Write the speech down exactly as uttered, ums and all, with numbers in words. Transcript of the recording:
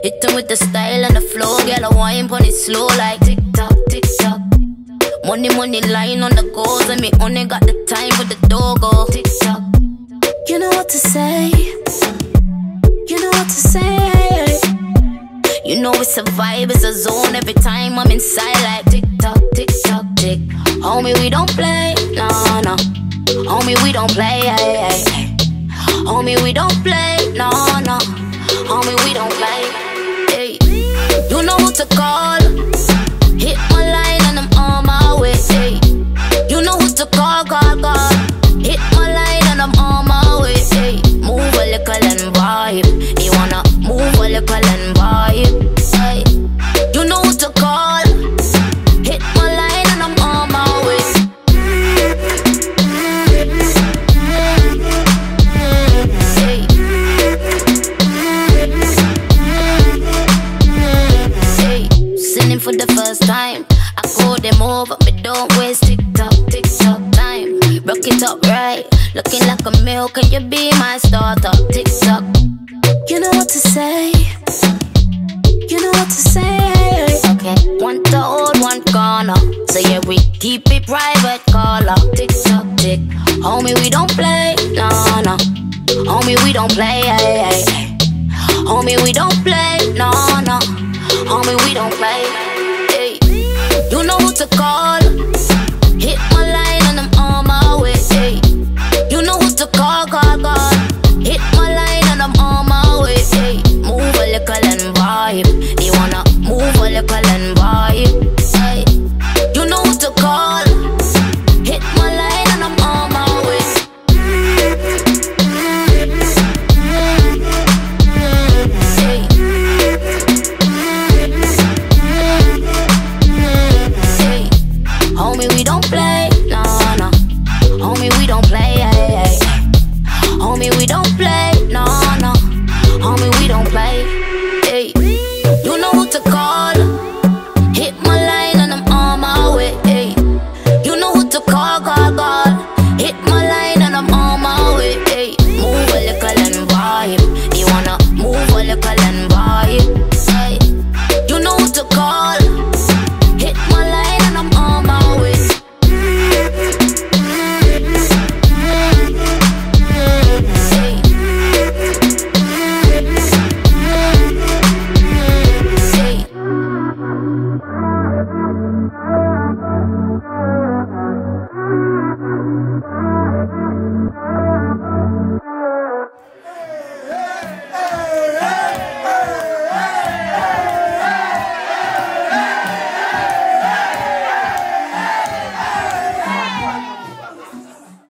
It done with the style and the flow, girl. I wine pon it slow like tick tock, tick tock. Money, money, line on the goals, and me only got the time for the dogo. Tick tock. You know what to say. You know what to say. You know it's a vibe, it's a zone. Every time I'm inside, like tick tock, tick tock, tick. Homie, we don't play, no, no. Homie, we don't play, ay, ay. Homie, we don't play, no, no. Homie, we don't play. You know who to call. Hit my line and I'm on my way. Ay. You know who to call, call, call. Hit my line and I'm on my way. Ay. Move a little and vibe. You wanna move a little and vibe. Ay. You know who to call. Hit my line and I'm on my way. Ay. For the first time, I call them over, but don't waste TikTok, TikTok time. Rock it up right, looking like a meal. Can you be my starter? TikTok. You know what to say. You know what to say. Okay, one the old, one corner. So yeah, we keep it private, caller. TikTok, tick. Homie, we don't play, no, no. Homie, we don't play, ay, ay. Homie, we don't play, no, no. Homie, we don't play. Ay. You know who to call. Hit my line and I'm on my way. Ay. You know who to call, call, call. Hit my line and I'm on my way. Ay. Move a little and vibe. You wanna move a little and vibe.